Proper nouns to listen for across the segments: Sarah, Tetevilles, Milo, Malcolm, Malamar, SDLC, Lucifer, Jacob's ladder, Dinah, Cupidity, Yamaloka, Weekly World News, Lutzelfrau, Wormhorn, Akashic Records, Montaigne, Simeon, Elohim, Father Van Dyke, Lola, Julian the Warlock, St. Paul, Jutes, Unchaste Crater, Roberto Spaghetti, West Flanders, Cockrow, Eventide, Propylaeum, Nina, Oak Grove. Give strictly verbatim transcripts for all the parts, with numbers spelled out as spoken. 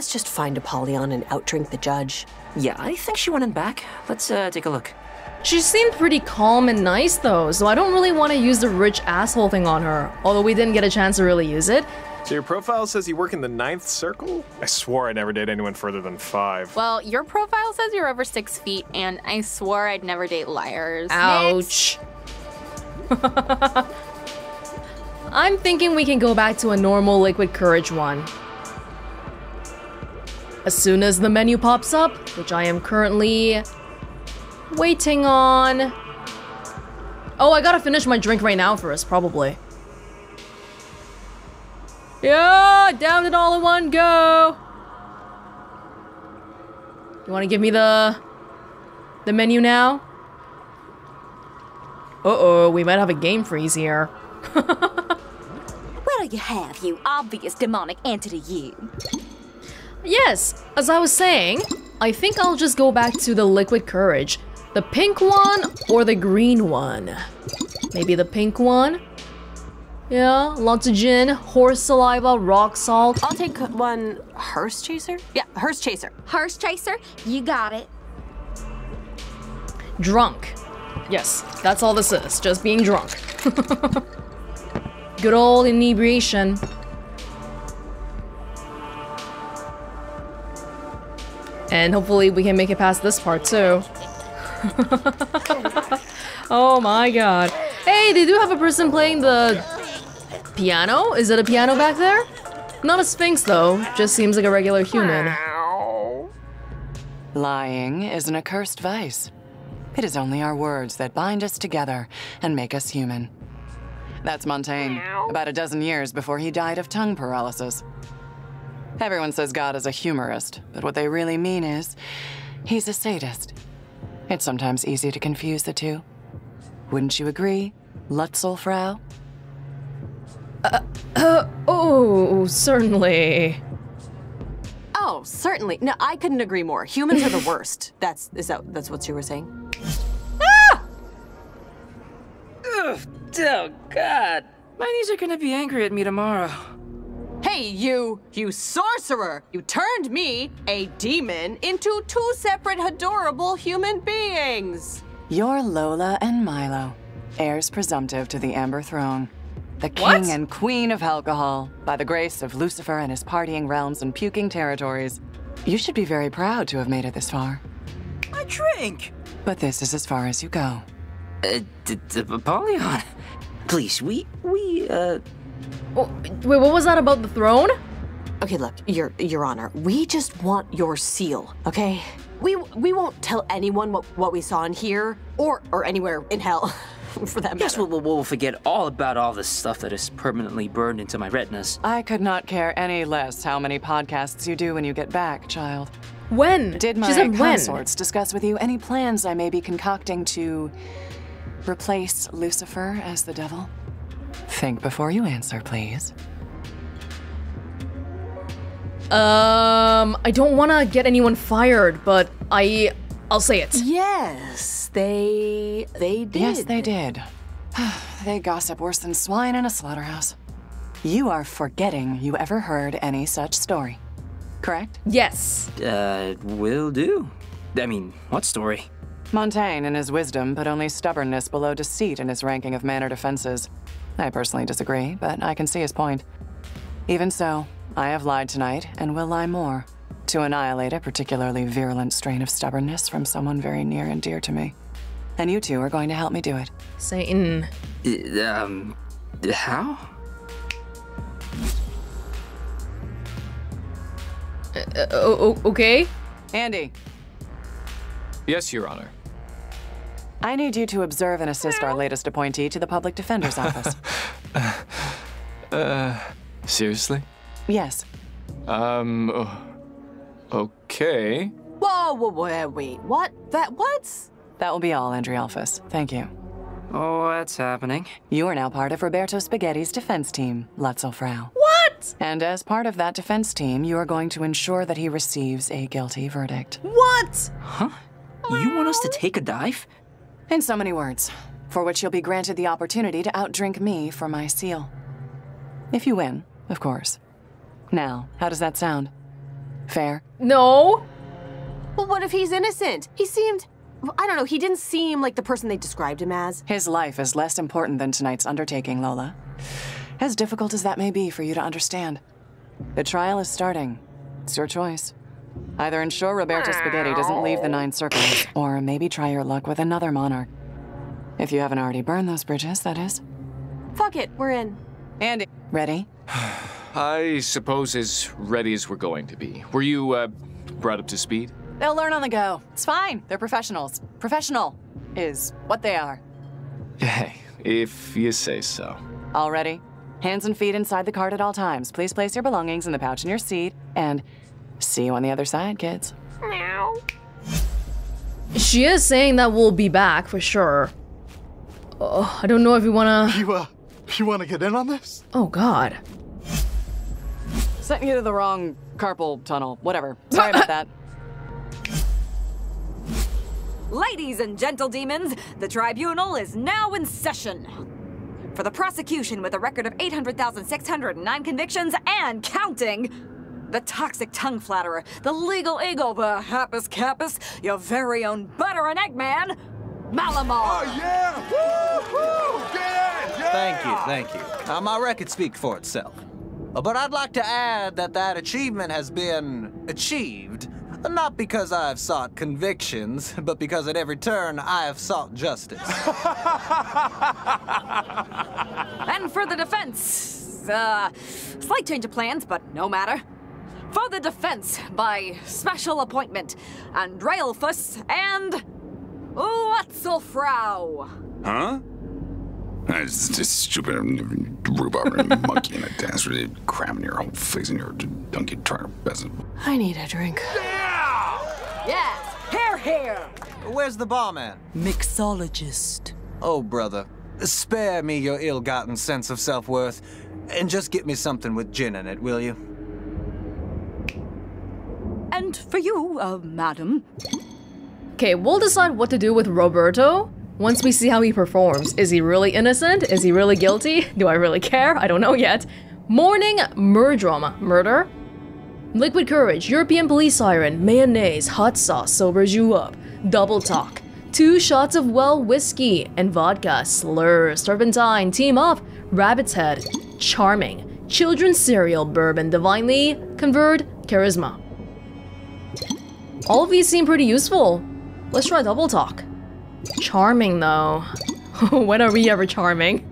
Let's just find Apollyon and outdrink the judge. Yeah, I think she went in back. Let's uh, take a look. She seemed pretty calm and nice though, so I don't really want to use the rich asshole thing on her, although we didn't get a chance to really use it. So your profile says you work in the ninth circle? I swore I never date anyone further than five. Well, your profile says you're over six feet, and I swore I'd never date liars. Ouch. I'm thinking we can go back to a normal liquid courage one. As soon as the menu pops up, which I am currently waiting on. Oh, I gotta finish my drink right now first, probably. Yeah, down it all in one go. You wanna give me the the menu now? Uh-oh, we might have a game freeze here. What'll you have, you obvious demonic entity, you? Yes, as I was saying, I think I'll just go back to the liquid courage. The pink one or the green one? Maybe the pink one? Yeah, lots of gin, horse saliva, rock salt. I'll take one hearse chaser? Yeah, hearse chaser. Hearse chaser? You got it. Drunk. Yes, that's all this is, just being drunk. Good old inebriation. And hopefully we can make it past this part too. Oh my god. Hey, they do have a person playing the piano? Is it a piano back there? Not a sphinx though, just seems like a regular human. Lying is an accursed vice. It is only our words that bind us together and make us human. That's Montaigne, about a dozen years before he died of tongue paralysis. Everyone says God is a humorist, but what they really mean is he's a sadist. It's sometimes easy to confuse the two. Wouldn't you agree, Lutzelfrau? Uh, uh, oh, certainly. Oh, certainly. No, I couldn't agree more. Humans are the worst. That's, is that, that's what you were saying? Ah! Ugh, oh, God. My knees are gonna be angry at me tomorrow. Hey, you, you sorcerer! You turned me, a demon, into two separate adorable human beings! You're Lola and Milo, heirs presumptive to the Amber Throne. The king what? and queen of alcohol, by the grace of Lucifer and his partying realms and puking territories. You should be very proud to have made it this far. I drink! But this is as far as you go. Uh, Apollyon, please, we, we, uh... Oh, wait, what was that about the throne? Okay, look, Your Your Honor, we just want your seal, okay? We we won't tell anyone what, what we saw in here, or or anywhere in hell, for that matter. Yes, we'll, we'll, we'll forget all about all this stuff that is permanently burned into my retinas. I could not care any less how many podcasts you do when you get back, child. When? Did my consorts discuss with you any plans I may be concocting to replace Lucifer as the devil? Think before you answer, please. Um, I don't want to get anyone fired, but I, I'll say it. Yes, they, they did. Yes, they did. They gossip worse than swine in a slaughterhouse. You are forgetting you ever heard any such story, correct? Yes. Uh, will do. I mean, what story? Montaigne in his wisdom put only stubbornness below deceit in his ranking of mannered offenses. I personally disagree, but I can see his point. Even so, I have lied tonight and will lie more to annihilate a particularly virulent strain of stubbornness from someone very near and dear to me. And you two are going to help me do it. Satan. Uh, um, how? Uh, oh, okay. Andy. Yes, Your Honor. I need you to observe and assist our latest appointee to the Public Defender's Office. uh, uh, seriously? Yes. Um, okay. Whoa, whoa, whoa, wait, what? That, what? That will be all, Andrealphus. Thank you. Oh, that's happening. You are now part of Roberto Spaghetti's defense team, Lutzelfrau. What? And as part of that defense team, you are going to ensure that he receives a guilty verdict. What? Huh? You want us to take a dive? In so many words, for which you'll be granted the opportunity to outdrink me for my seal. If you win, of course. Now, how does that sound? Fair. No. Well, what if he's innocent? He seemed... I don't know, he didn't seem like the person they described him as. His life is less important than tonight's undertaking, Lola. As difficult as that may be for you to understand. The trial is starting. It's your choice. Either ensure Roberto Spaghetti doesn't leave the Nine Circles, or maybe try your luck with another monarch. If you haven't already burned those bridges, that is. Fuck it, we're in. Andy. Ready? I suppose as ready as we're going to be. Were you, uh, brought up to speed? They'll learn on the go. It's fine. They're professionals. Professional is what they are. Hey, if you say so. All ready? Hands and feet inside the cart at all times. Please place your belongings in the pouch in your seat, and see you on the other side, kids. Meow. She is saying that we'll be back for sure. Oh, I don't know if you wanna... You, uh, you wanna get in on this? Oh, God. Sent you to the wrong carpal tunnel. Whatever. Sorry about that. Ladies and gentle demons, the tribunal is now in session. For the prosecution with a record of eight hundred thousand six hundred nine convictions and counting, the toxic tongue flatterer, the legal eagle, the happus capus, your very own butter and egg man, Malamar. Oh yeah! Woo-hoo! Get it! Yeah! Thank you, thank you. Now my record speaks for itself. But I'd like to add that that achievement has been achieved not because I have sought convictions, but because at every turn I have sought justice. And for the defense, uh, slight change of plans, but no matter. For the defense, by special appointment, Andrealphus and Lutzelfrau. Huh? It's this stupid rhubarb and monkey and a dance really cramming your whole face in your donkey trying to peasant. I need a drink. Yeah! Yes! Here, here! Where's the barman? Mixologist. Oh, brother. Spare me your ill-gotten sense of self-worth and just get me something with gin in it, will you? And for you, uh, madam. Okay, we'll decide what to do with Roberto. Once we see how he performs. Is he really innocent? Is he really guilty? Do I really care? I don't know yet. Morning murder drama. Murder? Liquid courage, European police siren, mayonnaise, hot sauce sobers you up. Double talk. Two shots of well whiskey and vodka, slurs, turpentine, team up, rabbit's head, charming, children's cereal, bourbon, divinely conferred, charisma. All of these seem pretty useful. Let's try double talk. Charming, though. When are we ever charming?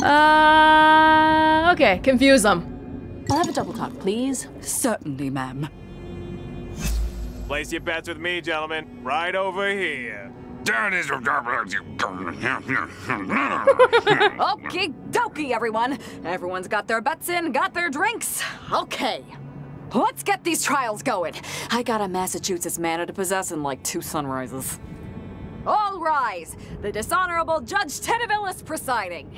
Uh, okay, confuse them. I'll have a double talk, please. Certainly, ma'am. Place your bets with me, gentlemen. Right over here. Okie dokie, everyone. Everyone's got their bets in, got their drinks. Okay. Let's get these trials going. I got a Massachusetts manor to possess in like two sunrises. All rise. The dishonorable Judge Tetevilles presiding.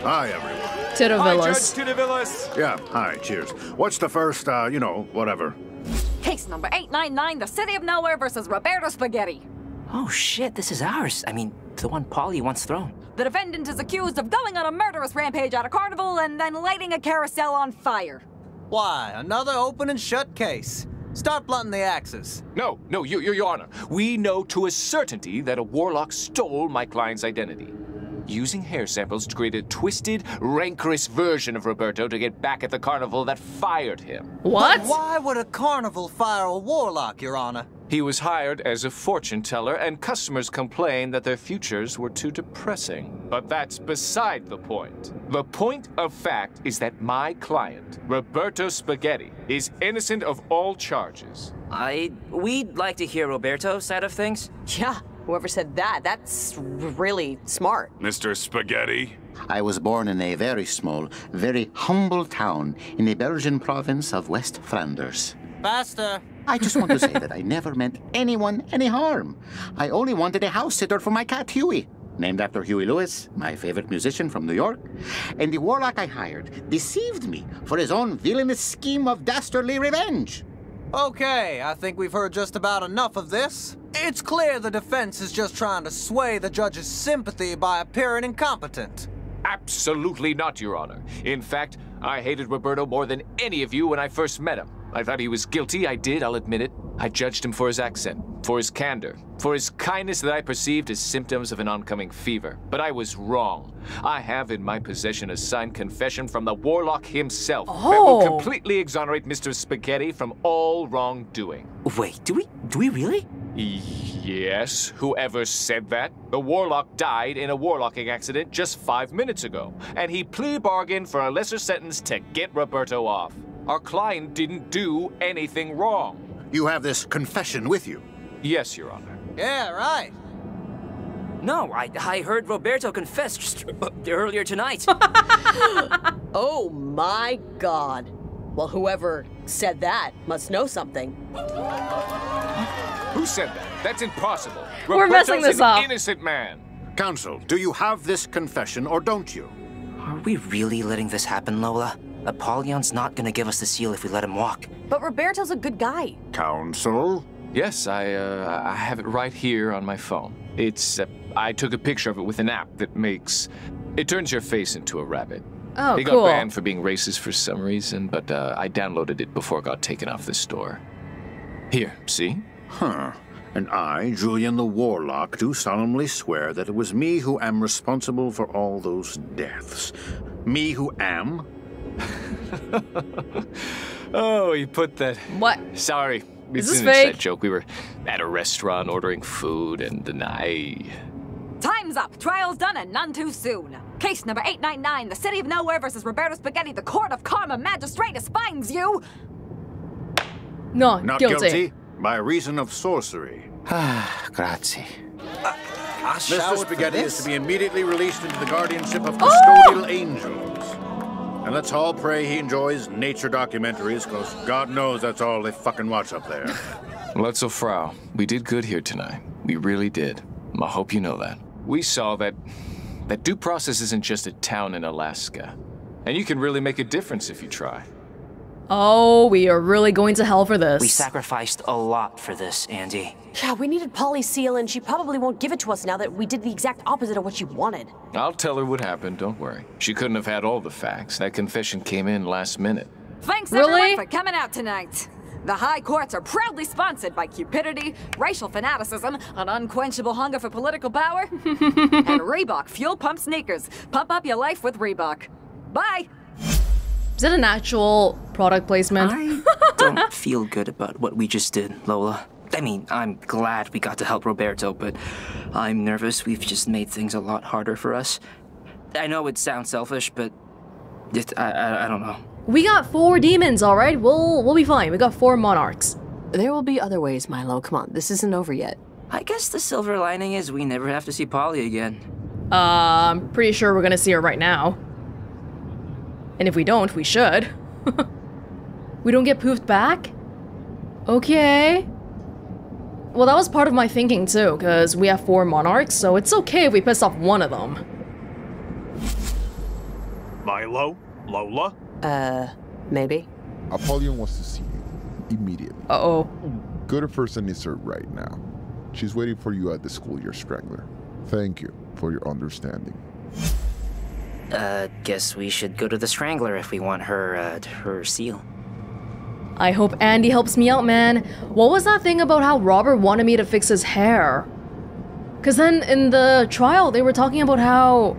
Hi, everyone. Tetevilles. Hi, Judge Tetevilles. Yeah, hi, cheers. What's the first, uh, you know, whatever? Case number eight nine nine, the City of Nowhere versus Roberto Spaghetti. Oh, shit, this is ours. I mean, the one Polly once thrown. The defendant is accused of going on a murderous rampage at a carnival and then lighting a carousel on fire. Why, another open and shut case. Start blunting the axes. No, no, you, you, Your Honor. We know to a certainty that a warlock stole my client's identity, using hair samples to create a twisted, rancorous version of Roberto to get back at the carnival that fired him. What? But why would a carnival fire a warlock, Your Honor? He was hired as a fortune teller, and customers complained that their futures were too depressing. But that's beside the point. The point of fact is that my client, Roberto Spaghetti, is innocent of all charges. I... We'd like to hear Roberto's side of things. Yeah, whoever said that, that's really smart. Mister Spaghetti? I was born in a very small, very humble town in the Belgian province of West Flanders. Faster! I just want to say that I never meant anyone any harm. I only wanted a house sitter for my cat, Huey, named after Huey Lewis, my favorite musician from New York. And the warlock I hired deceived me for his own villainous scheme of dastardly revenge. Okay, I think we've heard just about enough of this. It's clear the defense is just trying to sway the judge's sympathy by appearing incompetent. Absolutely not, Your Honor. In fact, I hated Roberto more than any of you when I first met him. I thought he was guilty, I did, I'll admit it. I judged him for his accent, for his candor, for his kindness that I perceived as symptoms of an oncoming fever. But I was wrong. I have in my possession a signed confession from the warlock himself oh. that will completely exonerate Mister Spaghetti from all wrongdoing. Wait, do we, do we really? Yes, whoever said that? The warlock died in a warlocking accident just five minutes ago, and he plea bargained for a lesser sentence to get Roberto off. Our client didn't do anything wrong. You have this confession with you? Yes, Your Honor. Yeah, right. No, I, I heard Roberto confess just earlier tonight. Oh my God. Well, whoever said that must know something. Who said that? That's impossible. We're Roberto's messing this an up. Innocent man. Counsel, do you have this confession or don't you? Are we really letting this happen, Lola? Apollyon's not gonna give us the seal if we let him walk. But Roberto's a good guy. Counsel? Yes, I, uh, I have it right here on my phone. It's, uh, I took a picture of it with an app that makes, it turns your face into a rabbit. Oh, It cool. got banned for being racist for some reason, but uh, I downloaded it before it got taken off the store. Here, see? Huh. And I, Julian the Warlock, do solemnly swear that it was me who am responsible for all those deaths. Me who am? Oh, he put that. What? Sorry. Is this fake? It's an inside joke. We were at a restaurant ordering food and then I... Time's up. Trial's done and none too soon. Case number eight nine nine, the City of Nowhere versus Roberto Spaghetti, the Court of Karma Magistratus finds you... No, Not guilty. guilty by reason of sorcery. Ah, grazie. Uh, Mister Spaghetti is to be immediately released into the guardianship of custodial oh! angels. And let's all pray he enjoys nature documentaries, because God knows that's all they fucking watch up there. Lutzelfrau, we did good here tonight. We really did. I hope you know that. We saw that that due process isn't just a town in Alaska. And you can really make a difference if you try. Oh, we are really going to hell for this. We sacrificed a lot for this, Andy. Yeah, we needed Polly's seal, and she probably won't give it to us now that we did the exact opposite of what she wanted. I'll tell her what happened, don't worry. She couldn't have had all the facts. That confession came in last minute. Thanks really? everyone for coming out tonight. The high courts are proudly sponsored by Cupidity, racial fanaticism, an unquenchable hunger for political power, and Reebok fuel pump sneakers. Pump up your life with Reebok. Bye! Is it an actual product placement? I don't feel good about what we just did, Lola. I mean, I'm glad we got to help Roberto, but I'm nervous we've just made things a lot harder for us. I know it sounds selfish, but it, I, I, I don't know. We got four demons, all right? We'll, we'll be fine. We got four monarchs. There will be other ways, Milo. Come on, this isn't over yet. I guess the silver lining is we never have to see Polly again. Uh, I'm pretty sure we're gonna see her right now. And if we don't, we should. We don't get poofed back? Okay. Well, that was part of my thinking too, because we have four monarchs, so it's okay if we piss off one of them. Milo? Lola? Uh, maybe? Apollyon wants to see you. Immediately. Uh-oh. Go to first and insert right now. She's waiting for you at the schoolyard strangler. Thank you for your understanding. Uh, guess we should go to the Strangler if we want her, uh, her seal. I hope Andy helps me out, man. What was that thing about how Robert wanted me to fix his hair? Because then in the trial, they were talking about how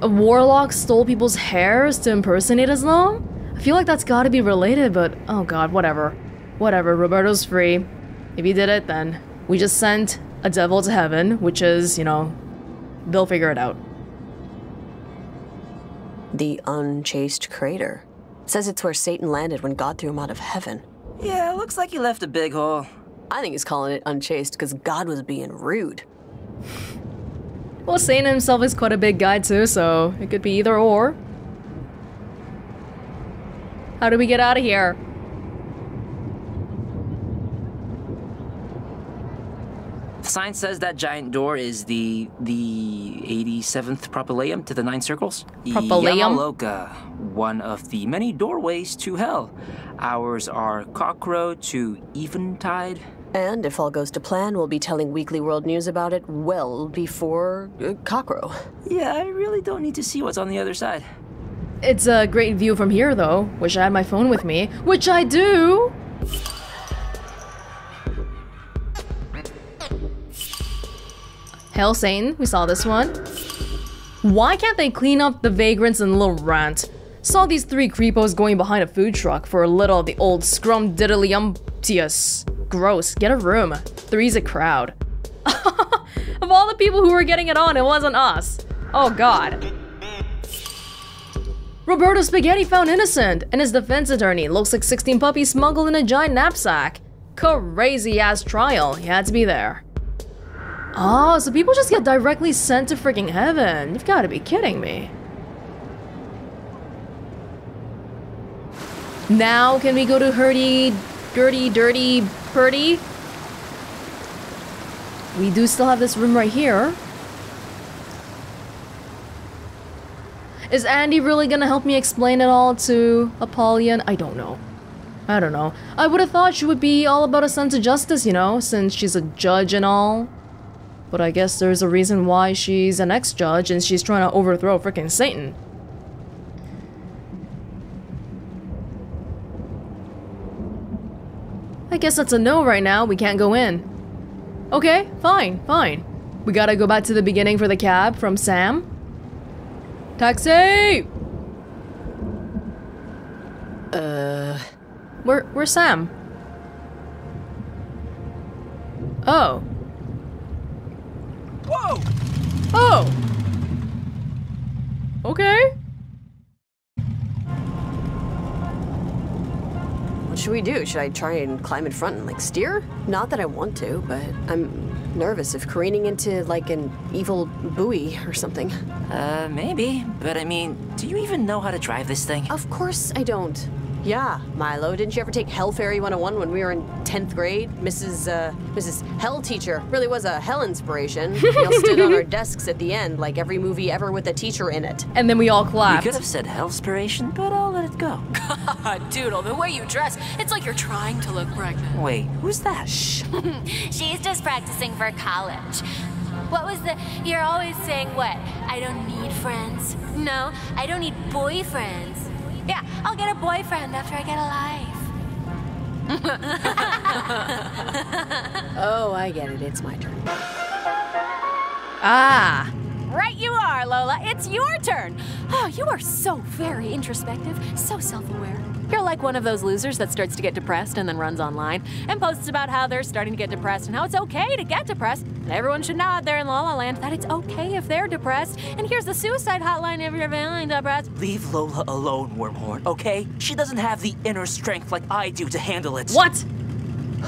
a warlock stole people's hairs to impersonate Islam? I feel like that's gotta be related, but oh god, whatever. Whatever, Roberto's free. If he did it, then we just sent a devil to heaven, which is, you know, they'll figure it out. The Unchaste Crater. It says it's where Satan landed when God threw him out of heaven. Yeah, looks like he left a big hole. I think he's calling it unchaste because God was being rude. Well, Satan himself is quite a big guy too, so it could be either or. How do we get out of here? The sign says that giant door is the the eighty-seventh propylaeum to the nine circles. Propylaeum? Yamaloka, one of the many doorways to hell. Ours are Cockrow to Eventide. And if all goes to plan, we'll be telling Weekly World News about it well before uh, Cockrow. Yeah, I really don't need to see what's on the other side. It's a great view from here, though. Wish I had my phone with me. Which I do! Hellsane, we saw this one. Why can't they clean up the vagrants in Little Rant? Saw these three creepos going behind a food truck for a little of the old scrum diddly umptius. Gross, get a room. Three's a crowd. Of all the people who were getting it on, it wasn't us. Oh god. Roberto Spaghetti found innocent, and his defense attorney looks like sixteen puppies smuggled in a giant knapsack. Crazy ass trial, he had to be there. Oh, so people just get directly sent to freaking heaven. You've gotta be kidding me. Now can we go to Hurdy, Dirty, Dirty, Purdy? We do still have this room right here. Is Andy really gonna help me explain it all to Apollyon? I don't know. I don't know. I would have thought she would be all about a sense of justice, you know, since she's a judge and all. But I guess there's a reason why she's an ex-judge and she's trying to overthrow frickin' Satan. I guess that's a no right now, we can't go in. Okay, fine, fine. We gotta go back to the beginning for the cab from Sam. Taxi! Uh... Where, where's Sam? Oh. Whoa! Oh! Okay. What should we do? Should I try and climb in front and, like, steer? Not that I want to, but I'm nervous of careening into, like, an evil buoy or something. Uh, maybe. But, I mean, do you even know how to drive this thing? Of course I don't. Yeah, Milo, didn't you ever take Hell Fairy one oh one when we were in tenth grade? Missus Uh, Missus Hell Teacher really was a hell inspiration. We all stood on our desks at the end, like every movie ever with a teacher in it. And then we all clapped. You could have said Hellspiration, but I'll let it go. God, Doodle, the way you dress, it's like you're trying to look pregnant. Wait, who's that? Shh. She's just practicing for college. What was the, you're always saying what? I don't need friends. No, I don't need boyfriends. Yeah, I'll get a boyfriend after I get a life. Oh, I get it. It's my turn. Ah. Right you are, Lola. It's your turn. Oh, you are so very introspective, so self-aware. You're like one of those losers that starts to get depressed and then runs online and posts about how they're starting to get depressed and how it's okay to get depressed. And everyone should know out there in La La Land that it's okay if they're depressed. And here's the suicide hotline if you're feeling depressed. Leave Lola alone, Wormhorn, okay? She doesn't have the inner strength like I do to handle it. What?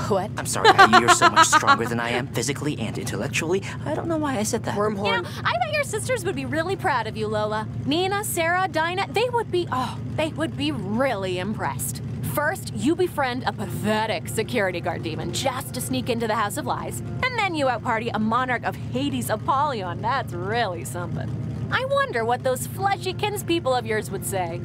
What? I'm sorry, Abby, you're so much stronger than I am, physically and intellectually. I don't know why I said that. Wormhorn. You know, I bet your sisters would be really proud of you, Lola. Nina, Sarah, Dinah, they would be, oh, they would be really impressed. First, you befriend a pathetic security guard demon just to sneak into the House of Lies, and then you outparty a monarch of Hades, Apollyon. That's really something. I wonder what those fleshy kinspeople of yours would say.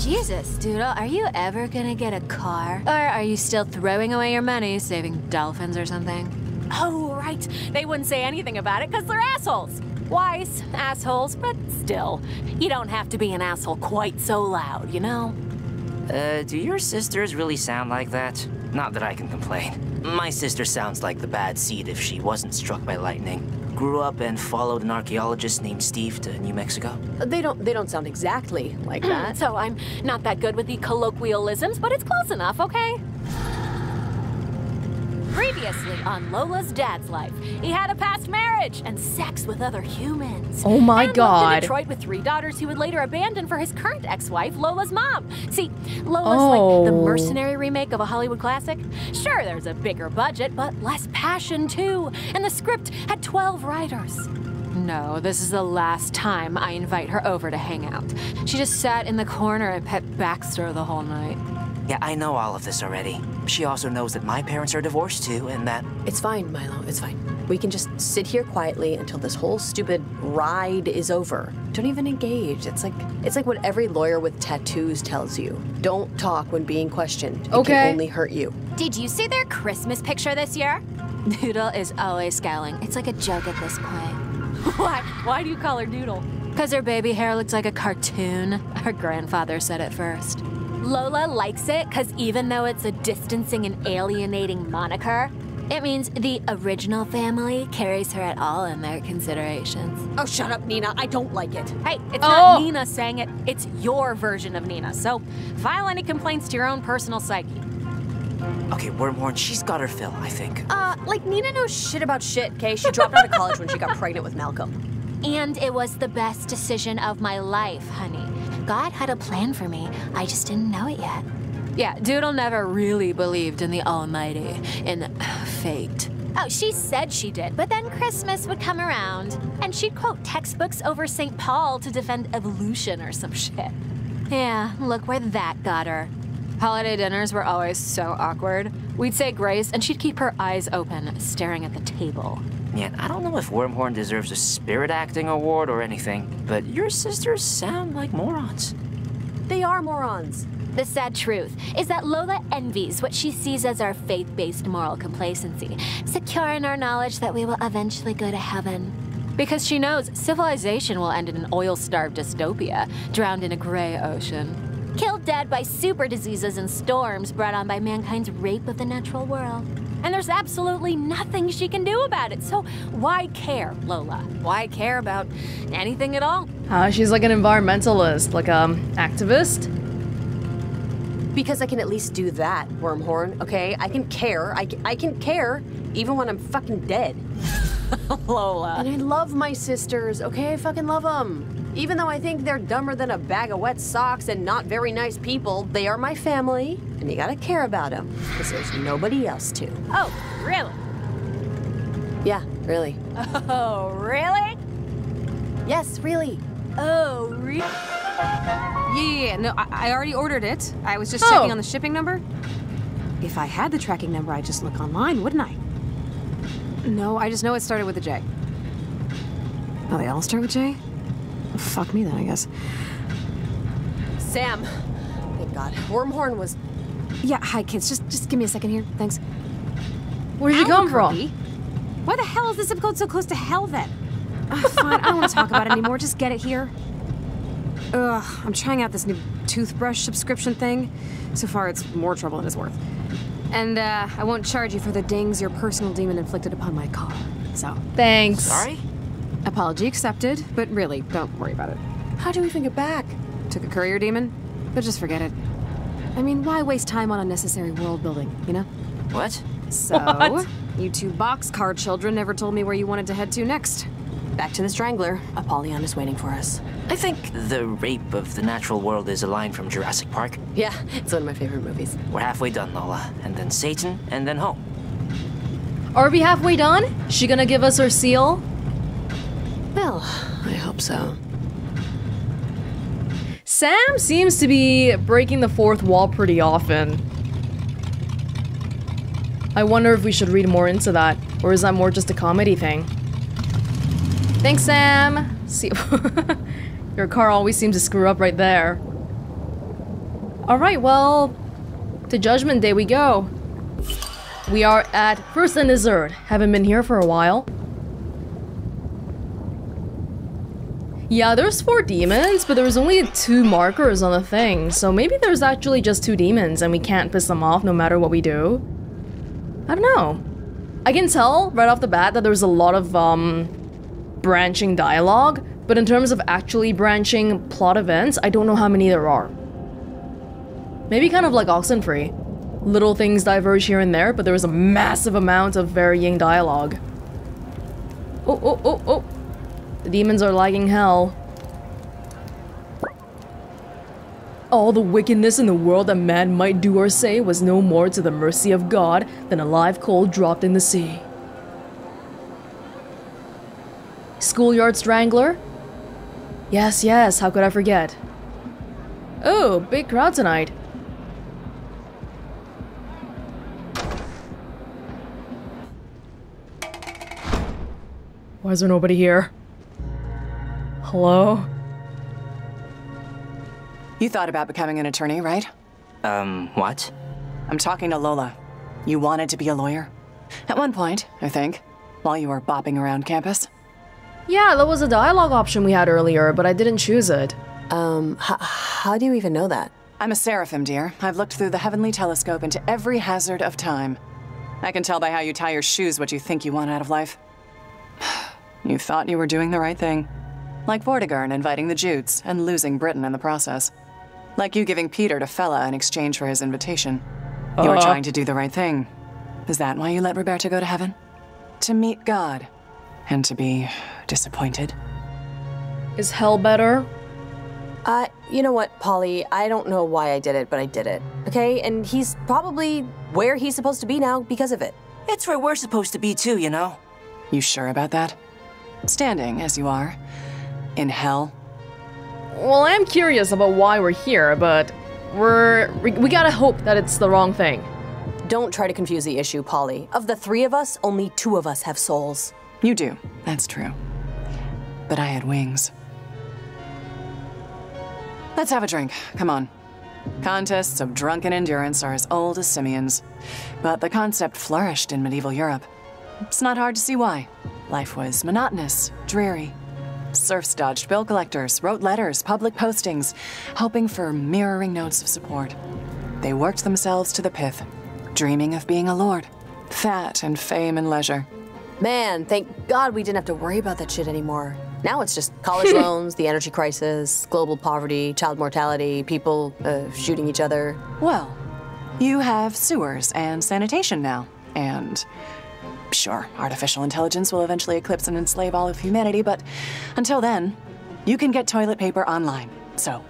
Jesus, Doodle, are you ever gonna get a car? Or are you still throwing away your money, saving dolphins or something? Oh, right. They wouldn't say anything about it because they're assholes. Wise assholes, but still. You don't have to be an asshole quite so loud, you know? Uh, do your sisters really sound like that? Not that I can complain. My sister sounds like the bad seed if she wasn't struck by lightning. Grew up and followed an archaeologist named Steve to New Mexico. They don't they don't sound exactly like that. So I'm not that good with the colloquialisms, but it's close enough, okay? Previously on Lola's dad's life, he had a past marriage and sex with other humans. Oh my and God. Lived in Detroit with three daughters he would later abandon for his current ex-wife, Lola's mom. See, Lola's oh. like the mercenary remake of a Hollywood classic. Sure, there's a bigger budget, but less passion too. And the script had twelve writers. No, this is the last time I invite her over to hang out. She just sat in the corner and pet Baxter the whole night. Yeah, I know all of this already. She also knows that my parents are divorced too, and that... It's fine, Milo, it's fine. We can just sit here quietly until this whole stupid ride is over. Don't even engage. It's like it's like what every lawyer with tattoos tells you. Don't talk when being questioned. It okay. can only hurt you. Did you see their Christmas picture this year? Noodle is always scowling. It's like a joke at this point. Why? Why do you call her Noodle? Because her baby hair looks like a cartoon. Her grandfather said it first. Lola likes it because even though it's a distancing and alienating moniker, it means the original family carries her at all in their considerations. Oh, shut up, Nina. I don't like it. Hey, it's oh. not Nina saying it. It's your version of Nina. So file any complaints to your own personal psyche. Okay, Wormhorn, she's got her fill, I think. Uh, like, Nina knows shit about shit, okay? She dropped out of college when she got pregnant with Malcolm. And it was the best decision of my life, honey. God had a plan for me. I just didn't know it yet. Yeah, Doodle never really believed in the Almighty, in fate. Oh, she said she did, but then Christmas would come around, and she'd quote textbooks over Saint Paul to defend evolution or some shit. Yeah, look where that got her. Holiday dinners were always so awkward. We'd say grace, and she'd keep her eyes open, staring at the table. Yeah, I don't know if Wormhorn deserves a spirit acting award or anything, but your sisters sound like morons. They are morons. The sad truth is that Lola envies what she sees as our faith-based moral complacency, secure in our knowledge that we will eventually go to heaven. Because she knows civilization will end in an oil-starved dystopia, drowned in a gray ocean. Killed dead by super diseases and storms brought on by mankind's rape of the natural world. And there's absolutely nothing she can do about it, so why care, Lola? Why care about anything at all? Uh, she's like an environmentalist, like an activist. Because I can at least do that, Wormhorn, okay? I can care, I can, I can care, even when I'm fucking dead. Lola. And I love my sisters, okay? I fucking love them. Even though I think they're dumber than a bag of wet socks and not very nice people, they are my family, and you gotta care about them, because there's nobody else to. Oh, really? Yeah, really. Oh, really? Yes, really. Oh, really? Yeah, yeah, yeah, no, I, I already ordered it. I was just oh. checking on the shipping number. If I had the tracking number, I'd just look online, wouldn't I? No, I just know it started with a J. Oh, they all start with J? Oh, fuck me then, I guess. Sam. Thank God. Wormhorn was... Yeah, hi, kids. Just just give me a second here. Thanks. Where did you come from? Why the hell is the zip code so close to hell, then? Oh, fine, I don't want to talk about it anymore. Just get it here. Ugh, I'm trying out this new toothbrush subscription thing. So far, it's more trouble than it's worth. And, uh, I won't charge you for the dings your personal demon inflicted upon my car, so... Thanks. Sorry? Apology accepted, but really, don't worry about it. How do we even get back? Took a courier demon? But just forget it. I mean, why waste time on unnecessary world building, you know? What? So, what? You two boxcar children never told me where you wanted to head to next. Back to the Strangler. Apollyon is waiting for us. I think the rape of the natural world is a line from Jurassic Park. Yeah, it's one of my favorite movies. We're halfway done, Lola. And then Satan, and then home. Are we halfway done? Is she gonna give us her seal? Well, I hope so. Sam seems to be breaking the fourth wall pretty often. I wonder if we should read more into that, or is that more just a comedy thing? Thanks, Sam. See, your car always seems to screw up right there. All right, well, to Judgment Day we go. We are at First and Dessert. Haven't been here for a while. Yeah, there's four demons, but there was only two markers on the thing, so maybe there's actually just two demons and we can't piss them off no matter what we do. I don't know. I can tell right off the bat that there's a lot of, um... branching dialogue, but in terms of actually branching plot events, I don't know how many there are. Maybe kind of like Oxenfree. Little things diverge here and there, but there was a massive amount of varying dialogue. Oh, oh, oh, oh. The demons are lagging hell. All the wickedness in the world that man might do or say was no more to the mercy of God than a live coal dropped in the sea. Schoolyard Strangler? Yes, yes, how could I forget? Oh, big crowd tonight. Why is there nobody here? Hello? You thought about becoming an attorney, right? Um, what? I'm talking to Lola. You wanted to be a lawyer? At one point, I think, while you were bopping around campus. Yeah, that was a dialogue option we had earlier, but I didn't choose it. Um, h how do you even know that? I'm a seraphim, dear. I've looked through the heavenly telescope into every hazard of time. I can tell by how you tie your shoes what you think you want out of life. You thought you were doing the right thing. Like Vortigern inviting the Jutes and losing Britain in the process. Like you giving Peter to Fella in exchange for his invitation. You were uh. trying to do the right thing. Is that why you let Roberto go to heaven? To meet God. And to be disappointed. Is hell better? Uh, you know what, Polly? I don't know why I did it, but I did it. Okay? And he's probably where he's supposed to be now because of it. It's where we're supposed to be too, you know? You sure about that? Standing, as you are, in hell. Well, I'm curious about why we're here, but we're... We, we gotta hope that it's the wrong thing. Don't try to confuse the issue, Polly. Of the three of us, only two of us have souls. You do. That's true. But I had wings. Let's have a drink. Come on. Contests of drunken endurance are as old as Simeon's. But the concept flourished in medieval Europe. It's not hard to see why. Life was monotonous, dreary. Serfs dodged bill collectors, wrote letters, public postings, hoping for mirroring notes of support. They worked themselves to the pith, dreaming of being a lord, fat and fame and leisure. Man, thank God we didn't have to worry about that shit anymore. Now it's just college loans, the energy crisis, global poverty, child mortality, people uh, shooting each other. Well, you have sewers and sanitation now, and... Sure, artificial intelligence will eventually eclipse and enslave all of humanity, but until then, you can get toilet paper online, so...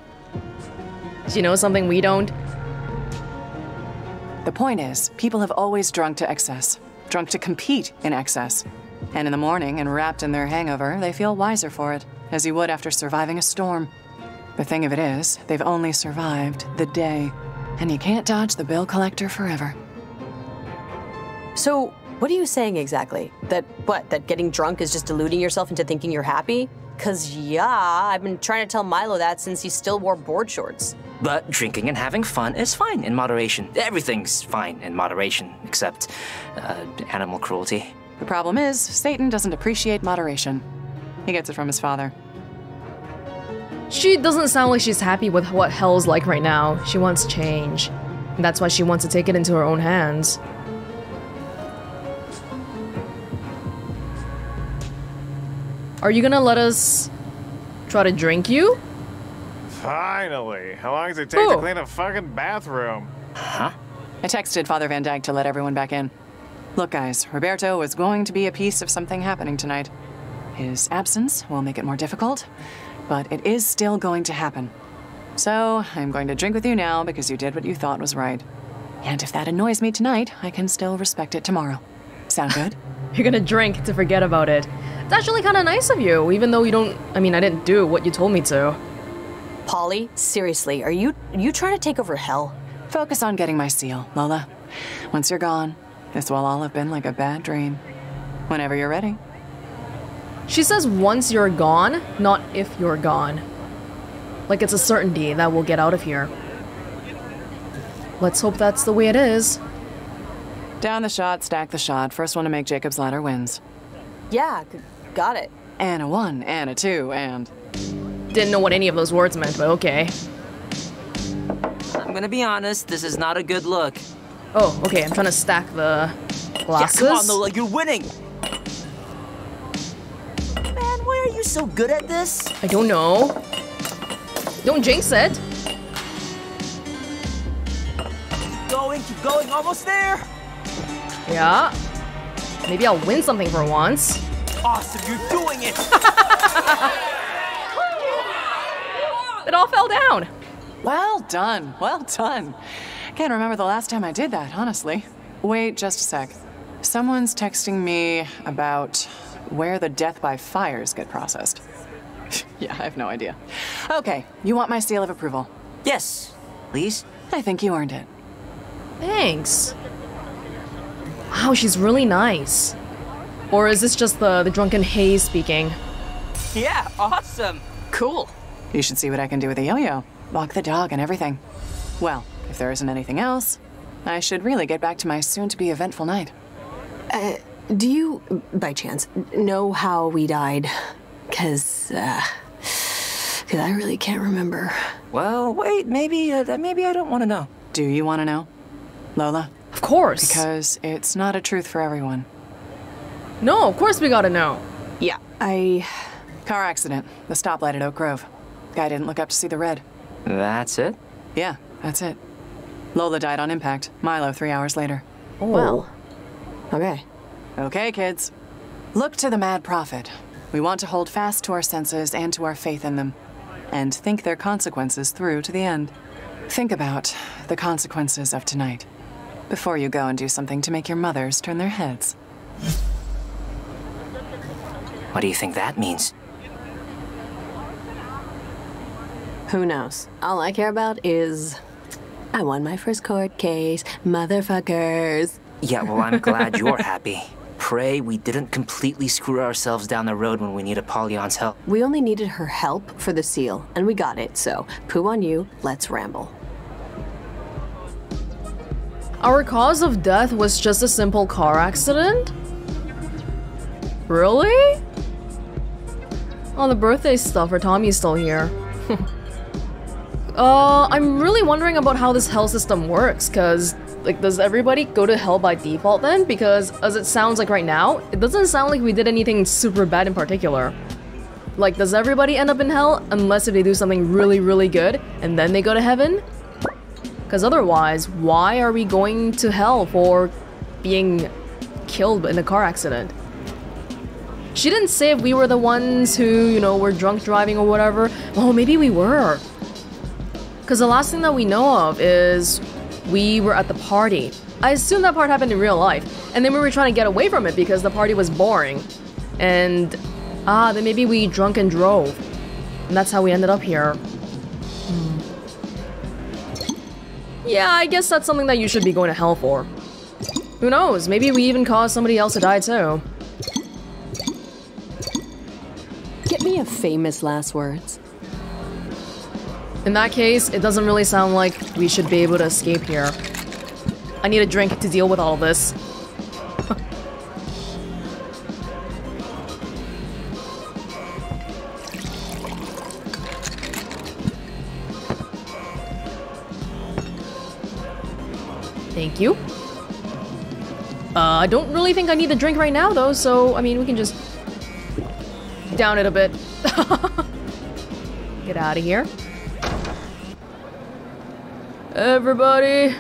Do you know something we don't? The point is, people have always drunk to excess, drunk to compete in excess. And in the morning, and wrapped in their hangover, they feel wiser for it, as you would after surviving a storm. The thing of it is, they've only survived the day, and you can't dodge the bill collector forever. So... What are you saying exactly? That what, that getting drunk is just deluding yourself into thinking you're happy? Cause yeah, I've been trying to tell Milo that since he still wore board shorts. But drinking and having fun is fine in moderation. Everything's fine in moderation, except uh, animal cruelty. The problem is, Satan doesn't appreciate moderation. He gets it from his father. She doesn't sound like she's happy with what hell's like right now. She wants change. And that's why she wants to take it into her own hands. Are you gonna let us try to drink you? Finally! How long does it take Ooh. to clean a fucking bathroom? Huh? I texted Father Van Dyke to let everyone back in. Look guys, Roberto is going to be a piece of something happening tonight. His absence will make it more difficult, but it is still going to happen. So, I'm going to drink with you now because you did what you thought was right. And if that annoys me tonight, I can still respect it tomorrow. Sound good? You're gonna drink to forget about it. It's actually kind of nice of you, even though you don't... I mean, I didn't do what you told me to. Polly, seriously, are you are you trying to take over hell? Focus on getting my seal, Lola. Once you're gone, this will all have been like a bad dream. Whenever you're ready. She says once you're gone, not if you're gone. Like it's a certainty that we'll get out of here. Let's hope that's the way it is. Down the shot, stack the shot. First one to make Jacob's ladder wins. Yeah, got it. And a one, and a two, and... Didn't know what any of those words meant, but okay. I'm gonna be honest, this is not a good look. Oh, okay, I'm trying to stack the glasses. Yeah, come on, Lola, you're winning! Man, why are you so good at this? I don't know. Don't jinx it. Keep going, keep going, almost there! Yeah. Maybe I'll win something for once. Awesome, you're doing it! It all fell down. Well done, well done. Can't remember the last time I did that, honestly. Wait just a sec. Someone's texting me about where the death by fires get processed. Yeah, I have no idea. Okay, you want my seal of approval? Yes, please. I think you earned it. Thanks. Wow, she's really nice. Or is this just the, the drunken Hay speaking? Yeah, awesome. Cool. You should see what I can do with a yo-yo. Walk the dog and everything. Well, if there isn't anything else, I should really get back to my soon-to-be eventful night. Uh, do you, by chance, know how we died? Cause, uh, cause I really can't remember. Well, wait, maybe, uh, maybe I don't want to know. Do you want to know, Lola? Of course. Because it's not a truth for everyone. No, of course we gotta know. Yeah, I... Car accident, the stoplight at Oak Grove. Guy didn't look up to see the red. That's it? Yeah, that's it. Lola died on impact, Milo three hours later. Oh. Well, okay. Okay, kids. Look to the mad prophet. We want to hold fast to our senses and to our faith in them, and think their consequences through to the end. Think about the consequences of tonight, before you go and do something to make your mothers turn their heads. What do you think that means? Who knows? All I care about is I won my first court case, motherfuckers. Yeah, well, I'm glad you're happy. Pray we didn't completely screw ourselves down the road when we need Apollyon's help. We only needed her help for the seal, and we got it, so poo on you, let's ramble. Our cause of death was just a simple car accident? Really? Oh, the birthday stuff for Tommy's still here. uh, I'm really wondering about how this hell system works, cause like, does everybody go to hell by default then? Because as it sounds like right now, it doesn't sound like we did anything super bad in particular. Like, does everybody end up in hell unless if they do something really, really good and then they go to heaven? Cause otherwise, why are we going to hell for being killed in a car accident? She didn't say if we were the ones who, you know, were drunk driving or whatever. Well, maybe we were. Because the last thing that we know of is we were at the party. I assume that part happened in real life. And then we were trying to get away from it because the party was boring. And, ah, then maybe we drunk and drove. And that's how we ended up here. Hmm. Yeah, I guess that's something that you should be going to hell for. Who knows? Maybe we even caused somebody else to die too. Get me a famous last words. In that case, it doesn't really sound like we should be able to escape here. I need a drink to deal with all this. Thank you. Uh, I don't really think I need a drink right now though, so I mean we can just down it a bit. Get out of here. Everybody.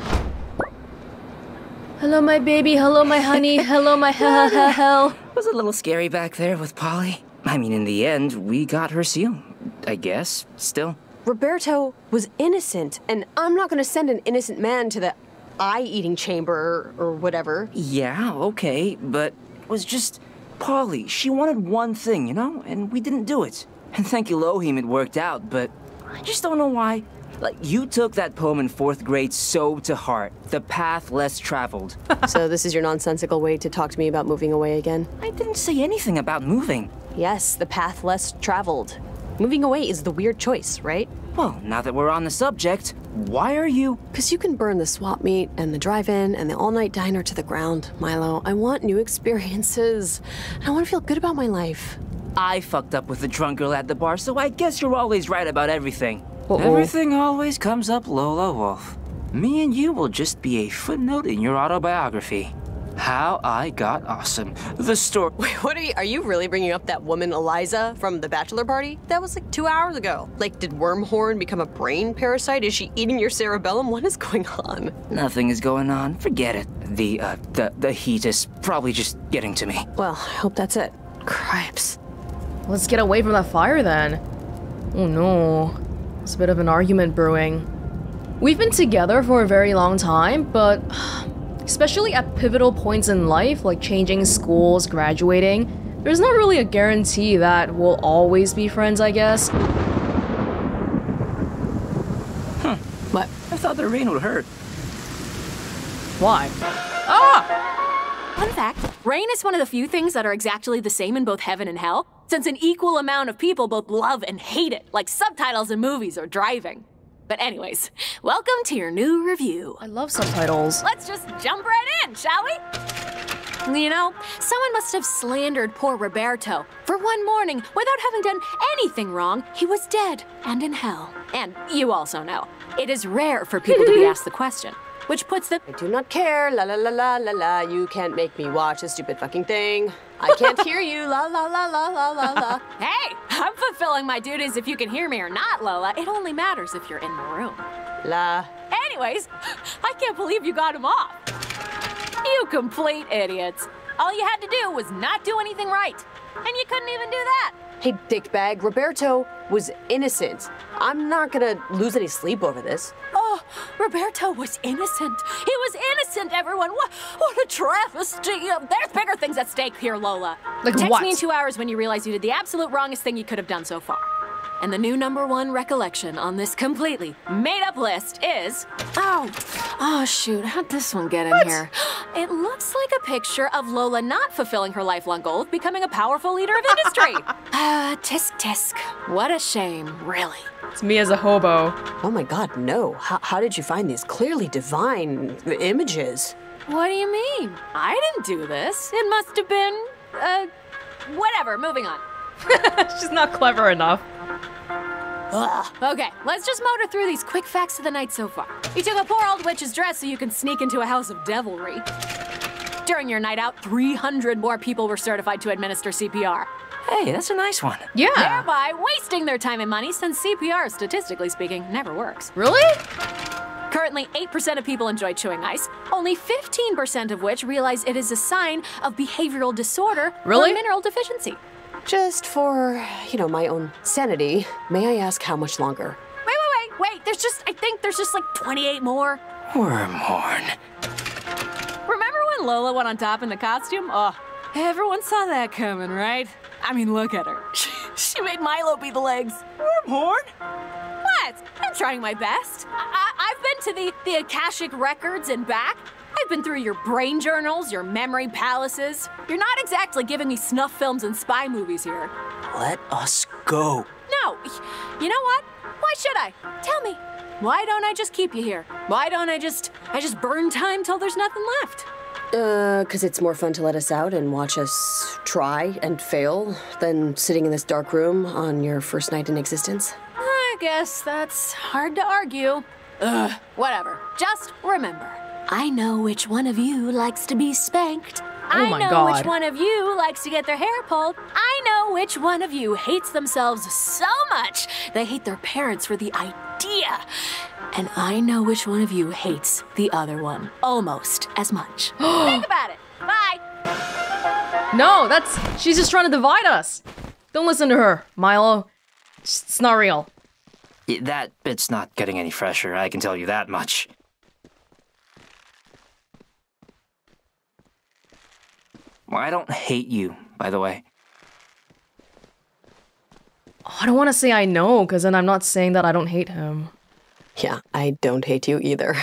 Hello, my baby. Hello, my honey. Hello, my ha ha hell. Was a little scary back there with Polly. I mean, in the end, we got her seal, I guess, still. Roberto was innocent, and I'm not gonna send an innocent man to the eye-eating chamber or whatever. Yeah, okay, but it was just... Polly, she wanted one thing, you know? And we didn't do it. And thank Elohim it worked out, but I just don't know why. Like, you took that poem in fourth grade so to heart. The path less traveled. So this is your nonsensical way to talk to me about moving away again? I didn't say anything about moving. Yes, the path less traveled. Moving away is the weird choice, right? Well, now that we're on the subject, why are you... Because you can burn the swap meet, and the drive-in, and the all-night diner to the ground, Milo. I want new experiences. I want to feel good about my life. I fucked up with the drunk girl at the bar, so I guess you're always right about everything. Uh-oh. Everything always comes up, Lola Wolf. Me and you will just be a footnote in your autobiography. How I got awesome. The story... Wait, what are you... Are you really bringing up that woman Eliza from the bachelor party? That was like two hours ago. Like, did Wormhorn become a brain parasite? Is she eating your cerebellum? What is going on? Nothing is going on. Forget it. The, uh, the, the heat is probably just getting to me. Well, I hope that's it. Cripes. Let's get away from that fire, then. Oh, no. It's a bit of an argument brewing. We've been together for a very long time, but... Especially at pivotal points in life, like changing schools, graduating, there's not really a guarantee that we'll always be friends, I guess. Huh. What? I thought the rain would hurt. Why? Ah! Fun fact, rain is one of the few things that are exactly the same in both heaven and hell, since an equal amount of people both love and hate it, like subtitles in movies or driving. But anyways, welcome to your new review. I love subtitles. Let's just jump right in, shall we? You know, someone must have slandered poor Roberto. For one morning, without having done anything wrong, he was dead and in hell. And you also know, it is rare for people to be asked the question, which puts the I do not care, la la la la la la, you can't make me watch a stupid fucking thing. I can't hear you, la la la la la la la. Hey, I'm fulfilling my duties if you can hear me or not, Lola. It only matters if you're in the room. La. Anyways, I can't believe you got him off. You complete idiots. All you had to do was not do anything right. And you couldn't even do that. Hey, dickbag, Roberto was innocent. I'm not gonna lose any sleep over this. Oh, Roberto was innocent. He was innocent, everyone. What, what a travesty. There's bigger things at stake here, Lola. Like Text what? me in two hours when you realize you did the absolute wrongest thing you could have done so far. And the new number one recollection on this completely made-up list is... Oh, oh shoot, how'd this one get in what? here? It looks like a picture of Lola not fulfilling her lifelong goal of becoming a powerful leader of industry. uh, tisk tisk. What a shame, really. It's me as a hobo. Oh my god, no. How, how did you find these clearly divine images? What do you mean? I didn't do this. It must have been... Uh, whatever, moving on. She's not clever enough. Ugh. Okay, let's just motor through these quick facts of the night so far. You took a poor old witch's dress so you can sneak into a house of devilry. During your night out, three hundred more people were certified to administer C P R. Hey, that's a nice one. Yeah. Thereby wasting their time and money, since C P R, statistically speaking, never works. Really? Currently, eight percent of people enjoy chewing ice, only fifteen percent of which realize it is a sign of behavioral disorder really? or mineral deficiency. Just for, you know, my own sanity, may I ask how much longer? Wait, wait, wait, wait, there's just, I think there's just like twenty-eight more. Wormhorn. Remember when Lola went on top in the costume? Oh, everyone saw that coming, right? I mean, look at her. She made Milo be the legs. Wormhorn? What? I'm trying my best. I I I've been to the, the Akashic Records and back. I've been through your brain journals, your memory palaces. You're not exactly giving me snuff films and spy movies here. Let us go. No, you know what? Why should I? Tell me. Why don't I just keep you here? Why don't I just, I just burn time till there's nothing left? Uh, cause it's more fun to let us out and watch us try and fail than sitting in this dark room on your first night in existence. I guess that's hard to argue. Ugh, whatever. Just remember. I know which one of you likes to be spanked. Oh my I know God. which one of you likes to get their hair pulled. I know which one of you hates themselves so much they hate their parents for the idea. And I know which one of you hates the other one almost as much. Think about it. Bye. No, that's... She's just trying to divide us. Don't listen to her, Milo. It's not real. That bit's not getting any fresher, I can tell you that much. I don't hate you, by the way. Oh, I don't want to say I know, because then I'm not saying that I don't hate him. Yeah, I don't hate you either.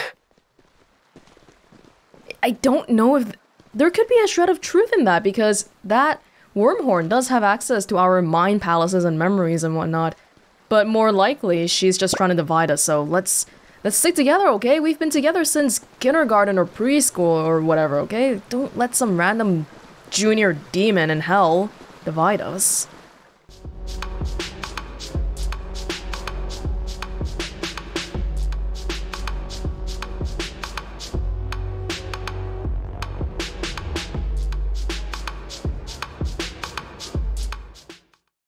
I don't know if... There could be a shred of truth in that, because that Wormhorn does have access to our mind palaces and memories and whatnot. But more likely, she's just trying to divide us, so let's... Let's stick together, okay? We've been together since kindergarten or preschool or whatever, okay? Don't let some random... junior demon in hell divide us.